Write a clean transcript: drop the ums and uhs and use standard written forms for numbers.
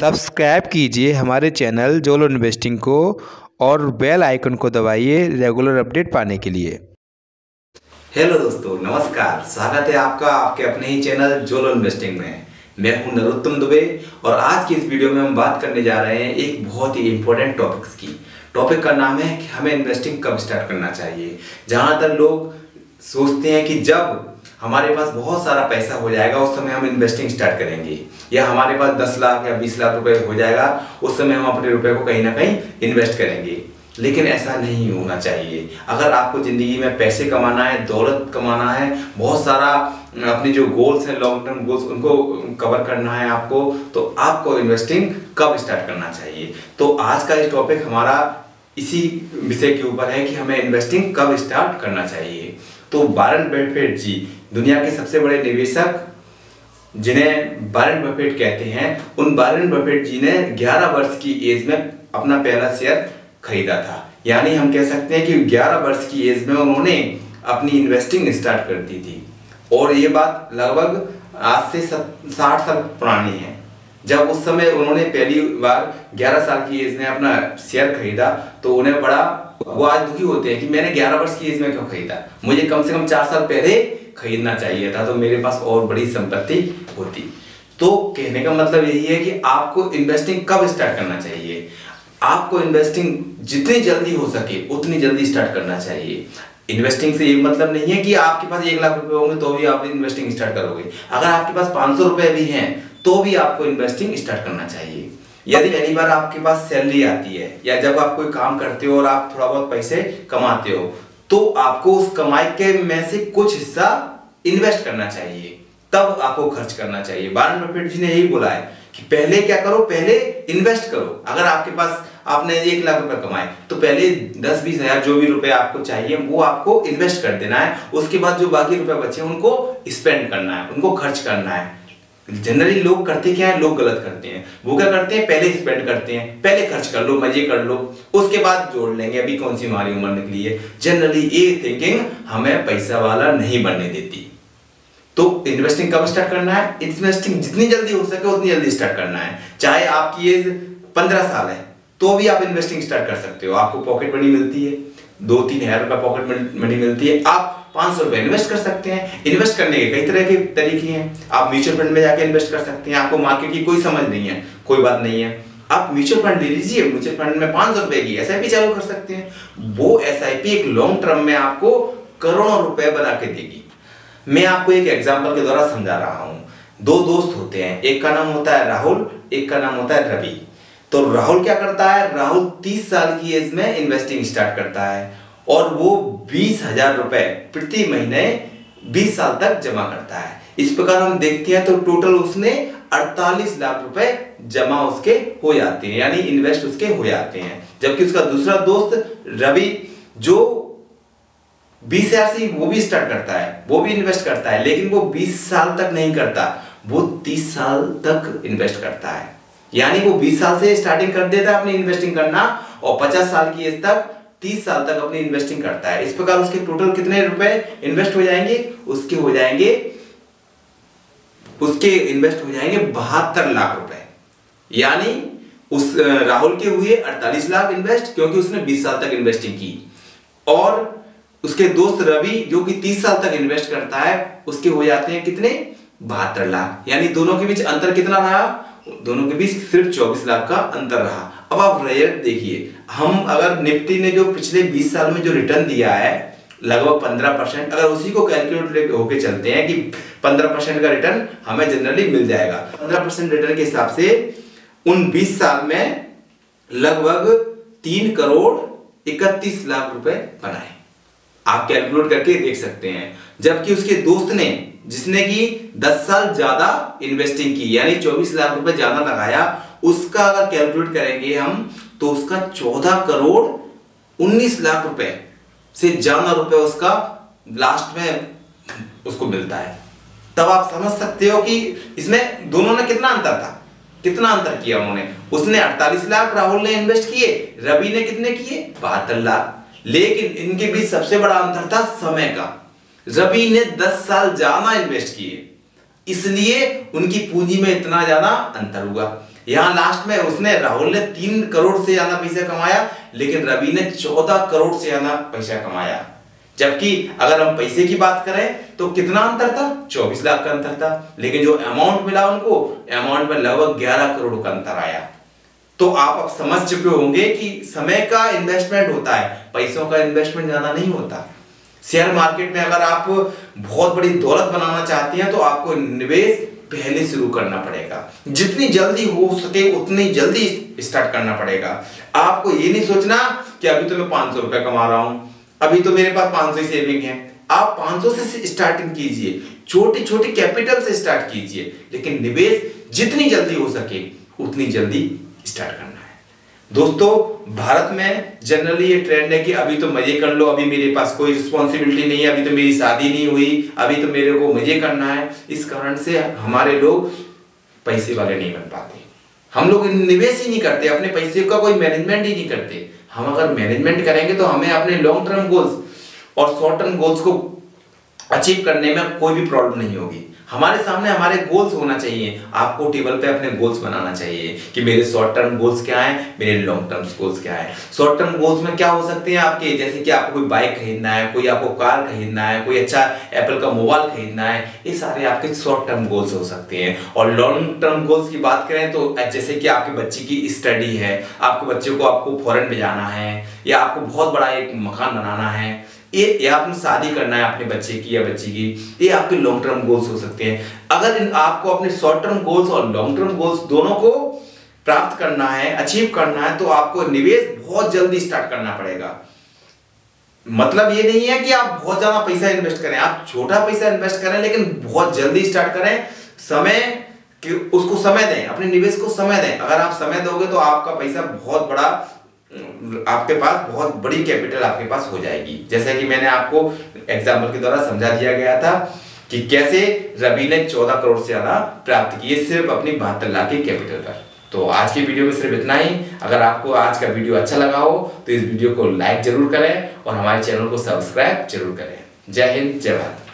Subscribe कीजिए हमारे channel जोलो investing को और बेल आइकन को दबाइए रेगुलर अपडेट पाने के लिए। हेलो दोस्तों, नमस्कार। स्वागत है आपका आपके अपने ही चैनल जोलो इन्वेस्टिंग में। मैं हूं नरोत्तम दुबे और आज की इस वीडियो में हम बात करने जा रहे हैं एक बहुत ही इम्पोर्टेंट टॉपिक्स की। टॉपिक का नाम है कि हमें इन्वेस्टिंग कब स्टार्ट करना चाहिए। ज़्यादातर लोग सोचते हैं कि जब हमारे पास बहुत सारा पैसा हो जाएगा उस समय हम इन्वेस्टिंग स्टार्ट करेंगे, या हमारे पास 10 लाख या 20 लाख रुपए हो जाएगा उस समय हम अपने रुपए को कहीं ना कहीं इन्वेस्ट करेंगे। लेकिन ऐसा नहीं होना चाहिए। अगर आपको ज़िंदगी में पैसे कमाना है, दौलत कमाना है, बहुत सारा अपने जो गोल्स हैं, लॉन्ग टर्म गोल्स, उनको कवर करना है आपको, तो आपको इन्वेस्टिंग कब स्टार्ट करना चाहिए। तो आज का ये टॉपिक हमारा इसी विषय के ऊपर है कि हमें इन्वेस्टिंग कब स्टार्ट करना चाहिए। तो वारेन बफेट जी, दुनिया के सबसे बड़े निवेशक जिन्हें वारेन बफेट कहते हैं, उन वारेन बफेट जी ने 11 वर्ष की एज में अपना पहला शेयर खरीदा था। यानी हम कह सकते हैं कि 11 वर्ष की एज में उन्होंने अपनी इन्वेस्टिंग स्टार्ट कर दी थी। और ये बात लगभग आज से 60 साल पुरानी है। जब उस समय उन्होंने पहली बार 11 साल की एज में अपना शेयर खरीदा तो उन्हें बड़ा, वो आज दुखी होते हैं कि मैंने 11 वर्ष की एज में क्यों खरीदा, मुझे कम से कम 4 साल पहले खरीदना चाहिए था तो मेरे पास और बड़ी संपत्ति होती। तो कहने का मतलब यही है कि आपको इन्वेस्टिंग कब स्टार्ट करना चाहिए। आपको इन्वेस्टिंग जितनी जल्दी हो सके उतनी जल्दी स्टार्ट करना चाहिए। इन्वेस्टिंग से ये मतलब नहीं है कि आपके पास 1 लाख रुपए होंगे तो भी आप इन्वेस्टिंग स्टार्ट करोगे। अगर आपके पास 500 रुपए भी हैं तो भी आपको इन्वेस्टिंग स्टार्ट करना चाहिए। यदि पहली बार आपके पास सैलरी आती है या जब आप कोई काम करते हो और आप थोड़ा बहुत पैसे कमाते हो तो आपको उस कमाई के में से कुछ हिस्सा इन्वेस्ट करना चाहिए, तब आपको खर्च करना चाहिए। वारेन बफेट जी ने यही बोला है कि पहले क्या करो, पहले इन्वेस्ट करो। अगर आपके पास आपने 1 लाख रुपए कमाए तो पहले 10-20 हजार जो भी रुपए आपको चाहिए वो आपको इन्वेस्ट कर देना है। उसके बाद जो बाकी रुपए बचे उनको स्पेंड करना है, उनको खर्च करना है। जनरली लोग करते क्या है, लोग गलत करते हैं। वो क्या करते हैं, पहले स्पेंड करते हैं, पहले खर्च कर लो, मजे कर लो, उसके बाद जोड़ लेंगे, अभी कौन सी हमारी उम्र निकली है। जनरली ये थिंकिंग हमें पैसा वाला नहीं बनने देती। तो इन्वेस्टिंग कब स्टार्ट करना है, इन्वेस्टिंग जितनी जल्दी हो सके उतनी जल्दी स्टार्ट करना है। चाहे आपकी एज 15 साल है तो भी आप इन्वेस्टिंग स्टार्ट कर सकते हो। आपको पॉकेट मनी मिलती है, 2-3 हजार रुपया पॉकेट मनी मिलती है, आप 500 रुपए इन्वेस्ट कर सकते हैं। इन्वेस्ट करने के कई तरह के तरीके हैं। आप म्यूचुअल फंड में जाके इन्वेस्ट कर सकते हैं। आपको मार्केट की कोई समझ नहीं है, कोई बात नहीं है, आप म्यूचुअल फंड ले लीजिए। म्यूचुअल फंड में 500 रुपए की SIP चालू कर सकते हैं। वो SIP एक लॉन्ग टर्म में आपको करोड़ों रुपए बना के देगी। मैं आपको एक एग्जाम्पल के द्वारा समझा रहा हूँ। 2 दोस्त होते हैं, एक का नाम होता है राहुल, एक का नाम होता है रवि। तो राहुल क्या करता है, राहुल 30 साल की एज में इन्वेस्टिंग स्टार्ट करता है और वो 20 हजार रुपए प्रति महीने 20 साल तक जमा करता है। इस प्रकार हम देखते हैं तो टोटल उसने 48 लाख रुपए जमा उसके हो जाते हैं, यानी इन्वेस्ट उसके हो जाते हैं। जबकि उसका दूसरा दोस्त रवि जो 20 हजार से वो भी स्टार्ट करता है, वो भी इन्वेस्ट करता है, लेकिन वो 20 साल तक नहीं करता, वो 30 साल तक इन्वेस्ट करता है। यानी वो 20 साल से स्टार्टिंग कर देता है अपनी इन्वेस्टिंग करना और 50 साल की एज तक, 30 साल तक अपनी इन्वेस्टिंग करता है। इस प्रकार उसके टोटल कितने रुपए इन्वेस्ट हो जाएंगे, उसके इन्वेस्ट हो जाएंगे 72 लाख रुपए। यानी उस राहुल के हुए 48 लाख इन्वेस्ट, क्योंकि उसने 20 साल तक इन्वेस्टिंग की, और उसके दोस्त रवि जो कि 30 साल तक इन्वेस्ट करता है उसके हो जाते हैं कितने, 72 लाख। यानी दोनों के बीच अंतर कितना रहा, दोनों के बीच सिर्फ 24 लाख का अंतर रहा। अब आप रिजल्ट देखिए। हम अगर निफ्टी ने जो पिछले 20 साल में जो रिटर्न दिया है लगभग 15%, अगर उसी को कैलकुलेट होके चलते हैं कि 15% का रिटर्न हमें जनरली मिल जाएगा। 15% रिटर्न के हिसाब से उन 20 साल में लगभग 3 करोड़ 31 लाख रुपए बनाए। आप कैलकुलेट करके देख सकते हैं। जबकि उसके दोस्त ने, जिसने कि 10 साल ज्यादा इन्वेस्टिंग की, यानी 24 लाख रुपए ज्यादा लगाया, उसका अगर कैलकुलेट करेंगे हम तो उसका 14 करोड़ 19 लाख रुपए से ज्यादा रुपए उसका लास्ट में उसको मिलता है। तब आप समझ सकते हो कि इसमें दोनों ने कितना अंतर था, कितना अंतर किया उन्होंने। उसने 48 लाख राहुल ने इन्वेस्ट किए, रवि ने कितने किए, 72 लाख। लेकिन इनके बीच सबसे बड़ा अंतर था समय का। रवि ने 10 साल ज्यादा इन्वेस्ट किए, इसलिए उनकी पूंजी में इतना ज्यादा अंतर हुआ। यहाँ लास्ट में उसने राहुल ने 3 करोड़ से ज्यादा पैसा कमाया, लेकिन रवि ने 14 करोड़ से ज्यादा पैसा कमाया। जबकि अगर हम पैसे की बात करें तो कितना अंतर था, 24 लाख का अंतर था, लेकिन जो अमाउंट मिला उनको अमाउंट में लगभग 11 करोड़ का अंतर आया। तो आप अब समझ चुके होंगे कि समय का इन्वेस्टमेंट होता है, पैसों का इन्वेस्टमेंट ज्यादा नहीं होता। शेयर मार्केट में अगर आप बहुत बड़ी दौलत बनाना चाहते हैं तो आपको निवेश पहले शुरू करना पड़ेगा, जितनी जल्दी हो सके उतनी जल्दी स्टार्ट करना पड़ेगा। आपको ये नहीं सोचना कि अभी तो मैं 500 रुपये कमा रहा हूं, अभी तो मेरे पास 500 ही सेविंग है। आप 500 से स्टार्टिंग कीजिए, छोटी छोटी कैपिटल से स्टार्ट कीजिए, लेकिन निवेश जितनी जल्दी हो सके उतनी जल्दी स्टार्ट करना है। दोस्तों, भारत में जनरली ये ट्रेंड है कि अभी तो मजे कर लो, अभी मेरे पास कोई रिस्पॉन्सिबिलिटी नहीं है, अभी तो मेरी शादी नहीं हुई, अभी तो मेरे को मजे करना है। इस कारण से हमारे लोग पैसे वाले नहीं बन पाते। हम लोग निवेश ही नहीं करते, अपने पैसे का कोई मैनेजमेंट ही नहीं करते। हम अगर मैनेजमेंट करेंगे तो हमें अपने लॉन्ग टर्म गोल्स और शॉर्ट टर्म गोल्स को अचीव करने में कोई भी प्रॉब्लम नहीं होगी। हमारे सामने हमारे गोल्स होना चाहिए। आपको टेबल पे अपने गोल्स बनाना चाहिए कि मेरे शॉर्ट टर्म गोल्स क्या हैं, मेरे लॉन्ग टर्म गोल्स क्या हैं। शॉर्ट टर्म गोल्स में क्या हो सकते हैं आपके, जैसे कि आपको कोई बाइक खरीदना है, कोई आपको कार खरीदना है, कोई अच्छा एप्पल का मोबाइल खरीदना है, ये सारे आपके शॉर्ट टर्म गोल्स हो सकते हैं। और लॉन्ग टर्म गोल्स की बात करें तो जैसे कि आपके बच्चे की स्टडी है, आपके बच्चे को आपको फॉरेन में जाना है, या आपको बहुत बड़ा एक मकान बनाना है, ये आपने शादी करना है अपने बच्चे की या बच्ची की, ये आपके लॉन्ग टर्म गोल्स हो सकते हैं। अगर आपको अपने शॉर्ट टर्म गोल्स और लॉन्ग टर्म गोल्स दोनों को प्राप्त करना है, अचीव करना है, तो आपको निवेश बहुत जल्दी स्टार्ट करना पड़ेगा। मतलब ये नहीं है कि आप बहुत ज्यादा पैसा इन्वेस्ट करें, आप छोटा पैसा इन्वेस्ट करें लेकिन बहुत जल्दी स्टार्ट करें। समय कि उसको समय दें, अपने निवेश को समय दें। अगर आप समय दोगे तो आपका पैसा बहुत बड़ा, आपके पास बहुत बड़ी कैपिटल आपके पास हो जाएगी। जैसे कि मैंने आपको एग्जाम्पल के द्वारा समझा दिया गया था कि कैसे रवि ने 14 करोड़ से ज्यादा प्राप्त किए सिर्फ अपनी 72 लाख की कैपिटल पर। तो आज की वीडियो में सिर्फ इतना ही। अगर आपको आज का वीडियो अच्छा लगा हो तो इस वीडियो को लाइक जरूर करें और हमारे चैनल को सब्सक्राइब जरूर करें। जय हिंद, जय भारत।